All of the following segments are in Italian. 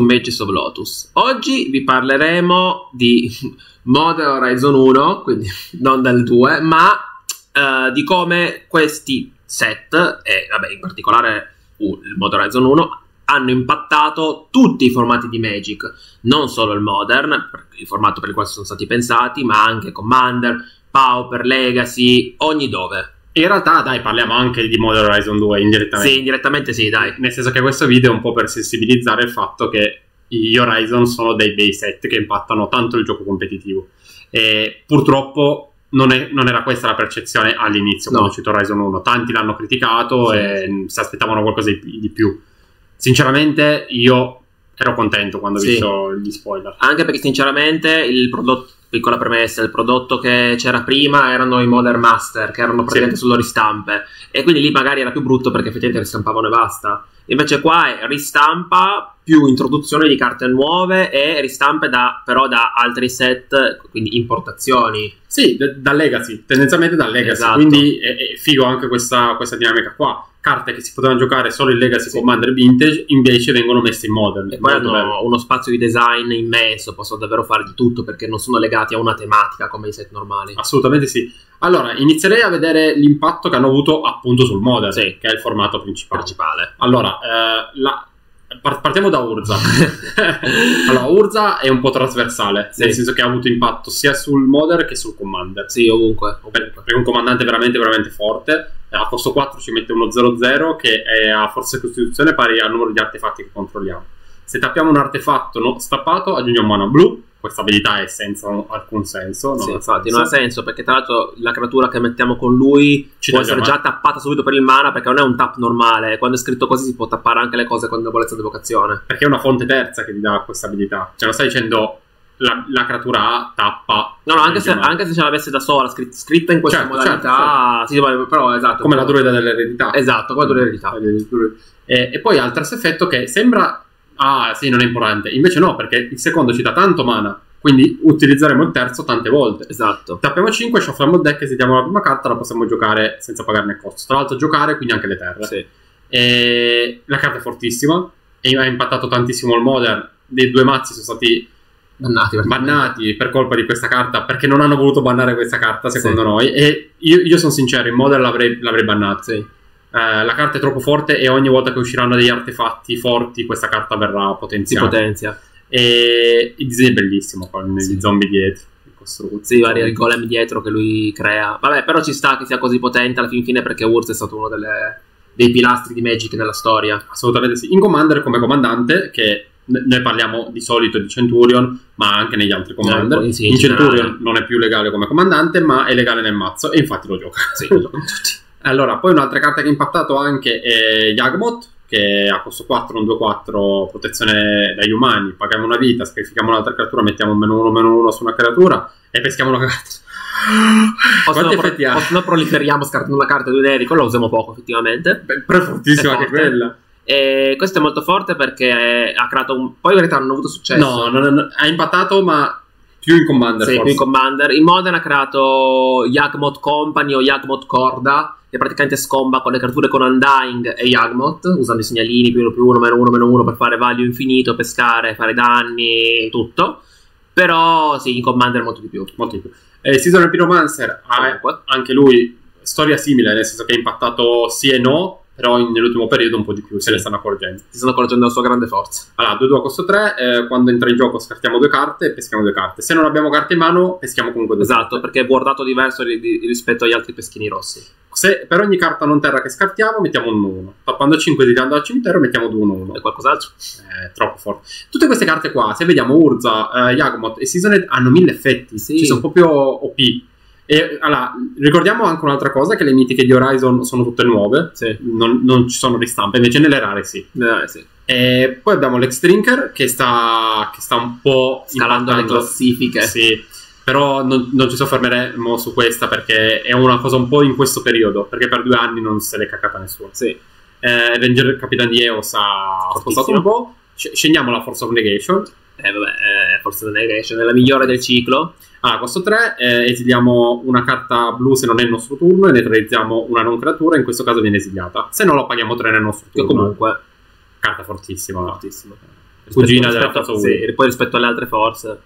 Mages of Lotus. Oggi vi parleremo di Modern Horizon 1, quindi non del 2, ma di come questi set, e vabbè, in particolare il Modern Horizon 1, hanno impattato tutti i formati di Magic, non solo il Modern, il formato per il quale sono stati pensati, ma anche Commander, Pauper, Legacy, ogni dove. In realtà, dai, parliamo anche di Modern Horizon 2 indirettamente. Sì, indirettamente sì, dai. Nel senso che questo video è un po' per sensibilizzare il fatto che gli Horizon sono dei bei set che impattano tanto il gioco competitivo. E purtroppo non era questa la percezione all'inizio, quando è uscito Horizon 1. Tanti l'hanno criticato, sì, e si aspettavano qualcosa di più. Sinceramente io ero contento quando ho visto gli spoiler. Anche perché sinceramente il prodotto... Piccola premessa, il prodotto che c'era prima erano i Modern Masters, che erano presenti sulle ristampe, e quindi lì magari era più brutto perché effettivamente ristampavano e basta. Invece qua è ristampa più introduzione di carte nuove e ristampe però da altri set, quindi importazioni. Sì, da Legacy, tendenzialmente da Legacy, esatto. Quindi è figo anche questa dinamica qua. Carte che si potevano giocare solo in Legacy, Commander Vintage, invece vengono messe in Modern. E poi hanno uno spazio di design immenso, possono davvero fare di tutto perché non sono legati a una tematica come i set normali. Assolutamente sì. Allora, inizierei a vedere l'impatto che hanno avuto appunto sul Modern, che è il formato principale. Allora, partiamo da Urza. Allora, Urza è un po' trasversale, nel senso che ha avuto impatto sia sul Modern che sul Commander. Sì, ovunque. Perché è un comandante veramente, veramente forte. A costo 4 ci mette uno 0-0 che ha forza di costituzione pari al numero di artefatti che controlliamo. Se tappiamo un artefatto stappato aggiungiamo mana blu. Questa abilità è senza alcun senso. Non ha senso perché tra l'altro la creatura che mettiamo con lui può essere già tappata subito per il mana, perché non è un tap normale. Quando è scritto così si può tappare anche le cose con debolezza di vocazione, perché è una fonte terza che ti dà questa abilità. Cioè non stai dicendo la creatura A tappa. No, anche se ce l'avesse da sola scritta in questa modalità. Sì, però esatto. Come la druida dell'eredità. Esatto, come la druida dell'eredità. E poi ha il terzo effetto che sembra... Ah, sì, non è importante. Invece no, perché il secondo ci dà tanto mana, quindi utilizzeremo il terzo tante volte. Esatto. Tappiamo 5, shuffliamo il deck e se diamo la prima carta la possiamo giocare senza pagarne il costo. Tra l'altro giocare, quindi anche le terre. Sì. E la carta è fortissima e ha impattato tantissimo il Modern. Dei due mazzi sono stati bannati per colpa di questa carta, perché non hanno voluto bannare questa carta, secondo noi. E io sono sincero, in Modern l'avrei bannata. Sì. La carta è troppo forte e ogni volta che usciranno degli artefatti forti questa carta verrà potenziata. E il disegno è bellissimo con i zombie dietro, i vari golem dietro che lui crea. Vabbè, però ci sta che sia così potente alla fin fine, perché Urza è stato uno dei pilastri di Magic nella storia. Assolutamente sì. In Commander come comandante, che noi parliamo di solito di Centurion, ma anche negli altri Commander, in Centurion non è più legale come comandante, ma è legale nel mazzo e infatti lo gioca. Sì, lo giocano tutti. Allora, poi un'altra carta che ha impattato anche è Yawgmoth, che a costo 4, un 2-4, protezione dagli umani. Paghiamo una vita, sacrifichiamo un'altra creatura, mettiamo un -1/-1 su una creatura e peschiamo una carta. O se no proliferiamo scartando una carta di un erico, la usiamo poco effettivamente. Però è fortissima anche quella. E questo è molto forte perché ha creato un... Poi in realtà non ha avuto successo. No, ha impattato ma... Più in Commander, forse. Più in Commander. In Modern ha creato Yawgmoth Company o Yawgmoth Corda, che praticamente scomba con le creature con Undying e Yawgmoth, usando i segnalini +1, -1/-1 per fare value infinito, pescare, fare danni, tutto. Però sì, in Commander molto di più. Seasoned Pyromancer, anche lui, storia simile, nel senso che è impattato sì e no, però nell'ultimo periodo un po' di più se ne stanno accorgendo. Si stanno accorgendo della sua grande forza. Allora, 2-2 a costo 3, quando entra in gioco scartiamo due carte e peschiamo due carte. Se non abbiamo carte in mano, peschiamo comunque due carte. Esatto, perché è bordato diverso rispetto agli altri peschini rossi. Se per ogni carta non terra che scartiamo mettiamo un 1. Tappando 5 e tirando dal cimitero mettiamo 2-1/1. E qualcos'altro? Troppo forte. Tutte queste carte qua, se vediamo Urza, Yawgmoth e Seasoned, hanno 1000 effetti. Sì. Ci sono proprio OP. E, allora, ricordiamo anche un'altra cosa, che le mitiche di Horizon sono tutte nuove, non ci sono ristampe, invece nelle rare sì. E poi abbiamo l'ex Drinker che sta un po' scalando le classifiche, però non ci soffermeremo su questa perché è una cosa un po' in questo periodo, perché per 2 anni non se l'è cacata nessuno. Ranger Capitan di Eos ha spostato un po'. Scendiamo la Force of Negation. Forse non è la migliore del ciclo. Allora, costo 3, esiliamo una carta blu se non è il nostro turno e neutralizziamo una non creatura, in questo caso viene esiliata. Se no la paghiamo 3 nel nostro turno. Che comunque carta fortissima. cugina della Forza 1, sì, e poi rispetto alle altre forze.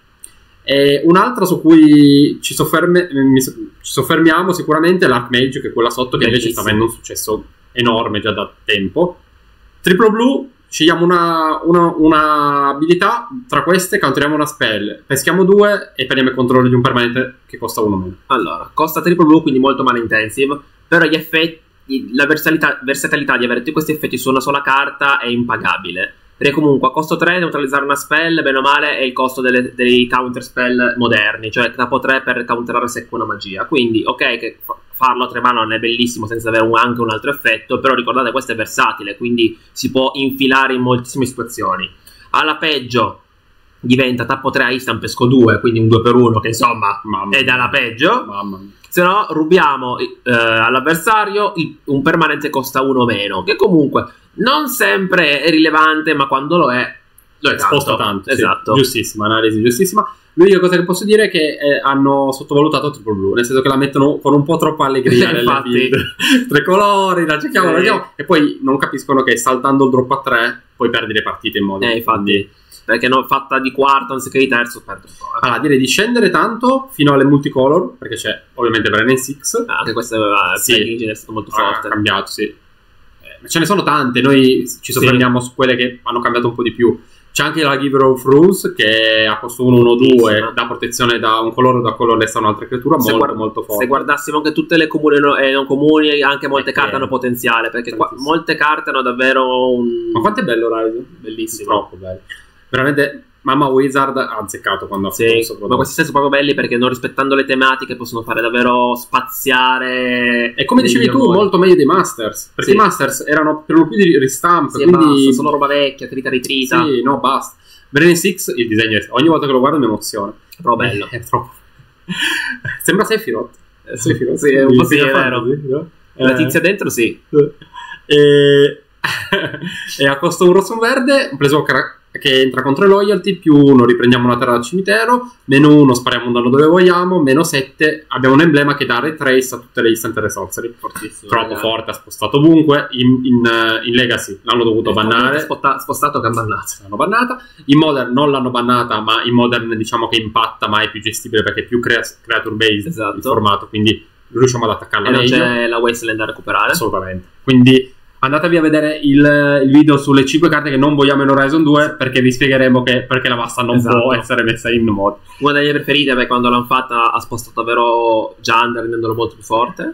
Un'altra su cui ci soffermiamo sicuramente è l'Archmage, che è quella sotto, che invece sta avendo un successo enorme già da tempo. Triplo blu, scegliamo una abilità, tra queste cantriamo una spell, peschiamo due e prendiamo il controllo di un permanente che costa uno meno. Allora, costa triplo blu, quindi molto mana intensive, però gli effetti, la versatilità di avere tutti questi effetti su una sola carta è impagabile, perché comunque a costo 3 neutralizzare una spell, bene o male, è il costo dei counter spell moderni, cioè capo 3 per counterare secco una magia. Quindi ok che farlo a 3 mano non è bellissimo senza avere anche un altro effetto, però ricordate, questo è versatile, quindi si può infilare in moltissime situazioni. Alla peggio diventa tappo 3 instant, pesco 2, quindi un 2x1 che insomma è dalla peggio. Mamma mia. Se no rubiamo all'avversario un permanente costa 1 meno, che comunque non sempre è rilevante, ma quando lo è, lo è, sposta tanto. Esatto, sì, giustissima, analisi giustissima. L'unica cosa che posso dire è che hanno sottovalutato Triple Blue, nel senso che la mettono con un po' troppa allegria nelle build. Tre colori, la giochiamo, la giochiamo, e poi non capiscono che saltando il drop a 3 puoi perdere le partite in modo infatti, perché non fatta di quarto anziché di terzo, perdo un po'. Allora, direi di scendere tanto fino alle multicolor, perché c'è ovviamente Brennan Six. Anche questo è stato molto forte. Ha cambiato, sì. Ce ne sono tante, noi ci soffermiamo su quelle che hanno cambiato un po' di più. C'è anche la Giver of Runes, che a costo 1-1-2 dà protezione da un colore o da colorless a un'altra creatura, molto forte. Se guardassimo anche tutte le comuni e non comuni, anche molte carte hanno potenziale, perché molte carte hanno davvero un... Ma quanto è bello Horizon? Bellissimo. Troppo bello. Veramente mamma Wizard ha azzeccato quando ha fatto questo prodotto. Ma questi stessi sono proprio belli, perché non rispettando le tematiche possono fare davvero spaziare. E come dicevi tu, molto meglio dei Masters, perché i Masters erano per lo più di ristampe, quindi basta, sono roba vecchia, trita ritrita. Sì, no, basta. Brennan Six, il disegno ogni volta che lo guardo mi emoziona. È troppo bello. È troppo. Sembra Sephiroth. Sephiroth, sì, è un po' sì, è vero. No? La tizia dentro, sì. E a costo un rosso un verde, ho preso che entra contro i loyalty, più 1 riprendiamo una terra dal cimitero, meno 1 spariamo un danno dove vogliamo, meno 7 abbiamo un emblema che dà retrace a tutte le instant resorcery. Fortissimo, troppo forte, ha spostato ovunque. In Legacy l'hanno dovuto bannare, spostato che ha bannato, l'hanno bannata. In Modern non l'hanno bannata, ma in Modern diciamo che impatta, ma è più gestibile perché è più creature based il formato, quindi riusciamo ad attaccarla meglio e non c'è la wasteland da recuperare assolutamente. Quindi andatevi a vedere il video sulle 5 carte che non vogliamo in Horizon 2, perché vi spiegheremo perché la vasta non può essere messa in mod. Una delle mie preferite, perché quando l'hanno fatta ha spostato davvero Janda, rendendolo molto più forte.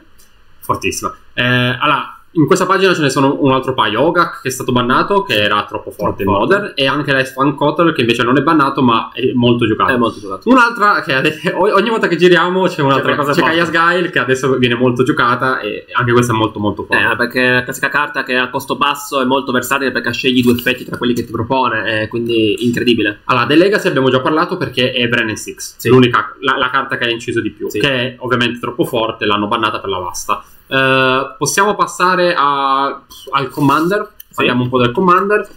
Fortissima. Allora, in questa pagina ce ne sono un altro paio. Ogak, che è stato bannato, che era troppo forte in Modern, e anche la Icefang Coatl, che invece non è bannato ma è molto giocato. Un'altra, che ogni volta che giriamo c'è un'altra cosa. C'è Kaya's Guile, che adesso viene molto giocata, e anche questa è molto molto forte. Perché la classica carta che a costo basso è molto versatile, perché scegli due effetti tra quelli che ti propone, quindi incredibile. Allora, The Legacy abbiamo già parlato, perché è Brennan Six, l'unica la carta che ha inciso di più, che è ovviamente troppo forte, l'hanno bannata per la vasta. Possiamo passare al Commander. Parliamo un po' del Commander.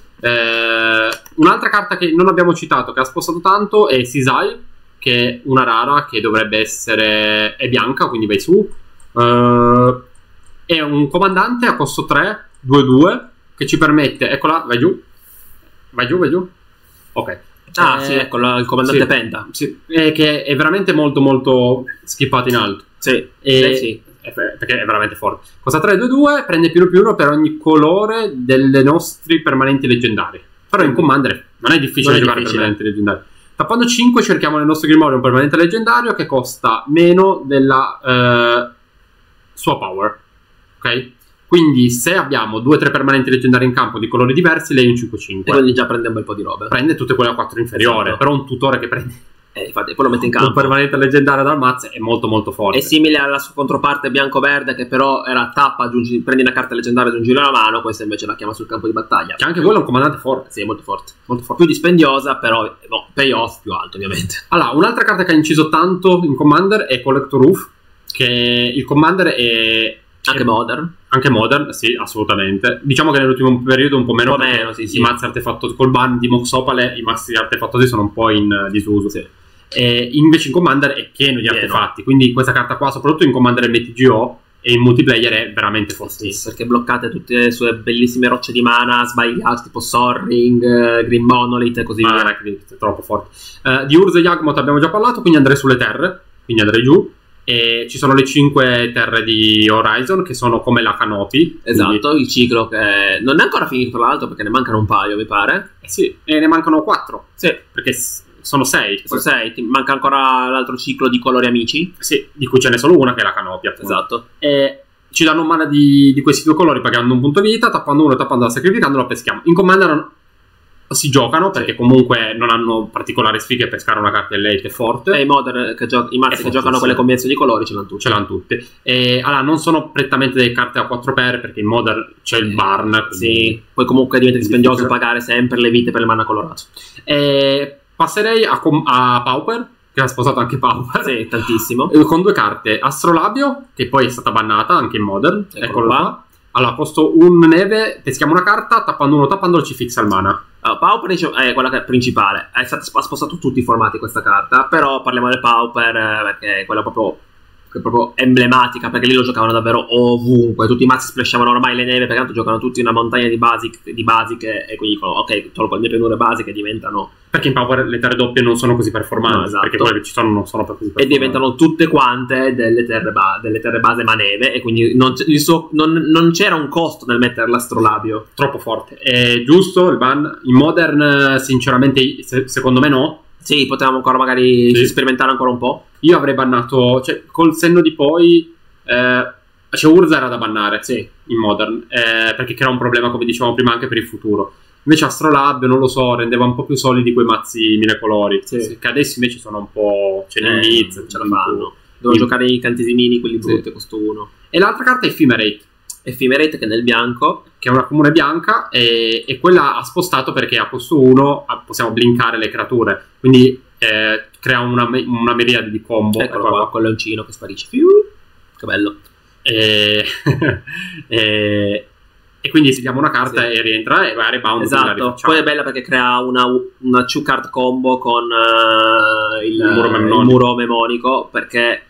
Un'altra carta che non abbiamo citato, che ha spostato tanto, è Sisay, che è una rara che dovrebbe essere... è bianca, quindi vai su. È un comandante a costo 3 2-2 che ci permette... eccola, vai giù, vai giù, vai giù. Ok. Ah sì, ecco il comandante Penta, che è veramente molto molto schippato in alto. Perché è veramente forte. Costa 3-2-2, prende +1/+1 per ogni colore delle nostri permanenti leggendari. Però in Commander non è difficile giocare permanenti leggendari. Tappando 5 cerchiamo nel nostro grimorio un permanente leggendario che costa meno della sua power. Ok? Quindi se abbiamo 2-3 permanenti leggendari in campo di colori diversi, lei è un 5-5 e quindi già prende un bel po' di robe. Prende tutte quelle a 4 inferiore. Però un tutore che prende infatti, poi lo mette in campo. Un permanente leggendario dal mazzo è molto molto forte. È simile alla sua controparte bianco-verde, che però era tappa, prendi una carta leggendaria, aggiungila alla mano. Questa invece la chiama sul campo di battaglia. Che anche quello è un comandante forte. Sì, molto forte. Più dispendiosa, però payoff più alto ovviamente. Allora, un'altra carta che ha inciso tanto in Commander è Collector Roof, che il Commander è... Anche Modern, sì, assolutamente. Diciamo che nell'ultimo periodo un po' meno, i mazzi artefatto col ban di Mox Opal, i mazzi artefattosi sono un po' in disuso. Invece in Commander è pieno di artefatti, quindi questa carta qua, soprattutto in Commander MTGO, e in multiplayer è veramente fortissimo, perché bloccate tutte le sue bellissime rocce di mana sbagliate, tipo Soaring, Green Monolith e così via, è troppo forte. Di Urza e Yawgmoth abbiamo già parlato, quindi andrei sulle terre, quindi andrei giù. E ci sono le 5 terre di Horizon che sono come la Canopy. Esatto, quindi... il ciclo che non è ancora finito tra l'altro, perché ne mancano un paio mi pare. Sì, e ne mancano 4. Sì, perché sono 6. Sono 6, ti manca ancora l'altro ciclo di colori amici. Sì, di cui ce n'è solo una che è la Canopy appunto. Esatto. E ci danno un mana di questi due colori pagando un punto vita, tappando uno, tappando la sacrificando, la peschiamo. In Commander non... si giocano perché comunque non hanno particolari sfighe pescare una carta late forte, e i modern che i mazzi che giocano con le convenzioni di colori ce l'hanno tutti, e allora non sono prettamente delle carte a 4 per, perché in modern c'è il barn, sì, poi comunque diventa dispendioso pagare sempre le vite per le mana colorate. Passerei a Pauper, che ha sposato anche Pauper, sì, tantissimo, con 2 carte, Astrolabio, che poi è stata bannata anche in modern, eccolo là. Allora, costo 1 neve, peschiamo una carta, tappando uno, tappandolo ci fixa il mana. Allora, Pauper è quella che è principale, ha spostato tutti i formati questa carta, però parliamo del Pauper perché è quella proprio emblematica, perché lì lo giocavano davvero ovunque, tutti i mazzi splashavano ormai le neve, perché tanto giocano tutti una montagna di basic e quindi dicono ok, tolgo le mie pianure basiche e diventano... Perché in Pauper le terre doppie non sono così performanti, no, esatto, perché quelle che ci sono non sono proprio così. E diventano tutte quante delle terre base maneve, e quindi non c'era un costo nel mettere l'Astrolabio, troppo forte. È giusto il ban? In Modern sinceramente secondo me no. Sì, potevamo ancora magari sperimentare ancora un po'. Io avrei bannato, cioè col senno di poi... cioè Urza era da bannare, sì, in Modern, perché crea un problema come dicevamo prima anche per il futuro. Invece Astrolabio, non lo so, rendeva un po' più solidi quei mazzi mille colori, sì, che adesso invece sono un po'... c'è il Miz, ce la fanno, devono giocare i cantesimini, quelli brutti, costo 1. E l'altra carta è Ephemerate, che è nel bianco, che è una comune bianca, e quella ha spostato perché a costo 1 possiamo blinkare le creature, quindi crea una miriade di combo. Eccolo qua, con l'oncino che sparisce, che bello. E quindi scegliamo una carta, sì, e rientra e va a rebound. Esatto, poi è bella perché crea una 2 card combo con il muro memonico, perché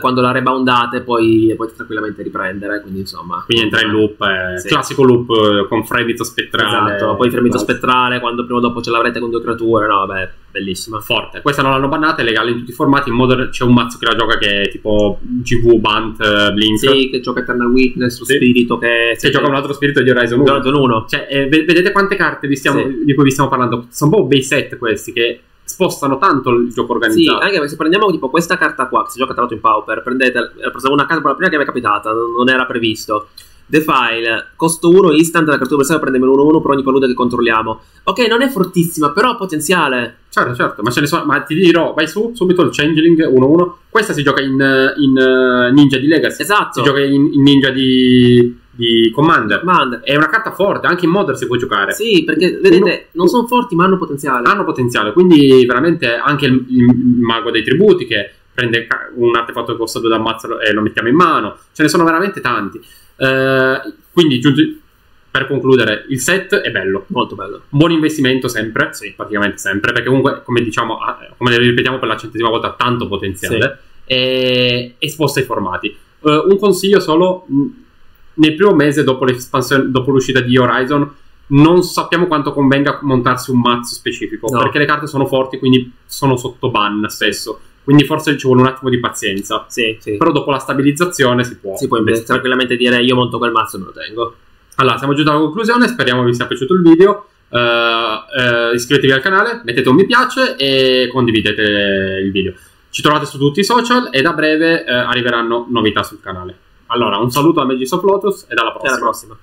quando la reboundate poi tranquillamente riprendere, quindi insomma... Quindi entra in loop, sì, classico loop con fremito spettrale. Esatto, poi fremito spettrale quando prima o dopo ce l'avrete con 2 creature, no vabbè, bellissima. Forte, questa non l'hanno bannata, è legale in tutti i formati, in Modern c'è un mazzo che la gioca che è tipo GV, Bant, Blink. Sì, che gioca Eternal Witness, lo spirito che gioca un altro spirito di Horizon 1. Cioè, vedete quante carte di cui vi stiamo parlando, sono un po' bei set questi che... spostano tanto il gioco organizzato. Sì, anche perché se prendiamo tipo questa carta qua, che si gioca tra l'altro in Pauper, prendete una carta, la prima che mi è capitata, non era previsto. Defile, costo 1, instant, la creatura avversaria prende -1/-1 per ogni palude che controlliamo. Ok, non è fortissima, però ha potenziale. Certo, ma ce ne sono, ma ti dirò, vai su, subito il Changeling 1/1. Questa si gioca in Ninja di Legacy. Esatto. Si gioca in Ninja di Commander. È una carta forte, anche in Modern si può giocare. Sì, perché vedete, non sono forti ma hanno potenziale. Hanno potenziale, quindi veramente anche il mago dei tributi che prende un artefatto che costa 2 da ammazzo e lo mettiamo in mano. Ce ne sono veramente tanti. Quindi per concludere, il set è bello, molto bello. Un buon investimento sempre, sì, praticamente sempre, perché comunque come diciamo, come ripetiamo per la centesima volta, tanto potenziale, sì, e sposta i formati. Un consiglio solo: nel primo mese dopo l'uscita di Horizon non sappiamo quanto convenga montarsi un mazzo specifico, no, perché le carte sono forti, quindi sono sotto ban spesso, quindi forse ci vuole un attimo di pazienza, sì. Però dopo la stabilizzazione si può tranquillamente dire io monto quel mazzo e me lo tengo. Allora, siamo giunti alla conclusione, speriamo vi sia piaciuto il video. Iscrivetevi al canale, mettete un mi piace e condividete il video. Ci trovate su tutti i social e da breve arriveranno novità sul canale. Allora, un saluto da Mages of Lotus e alla prossima.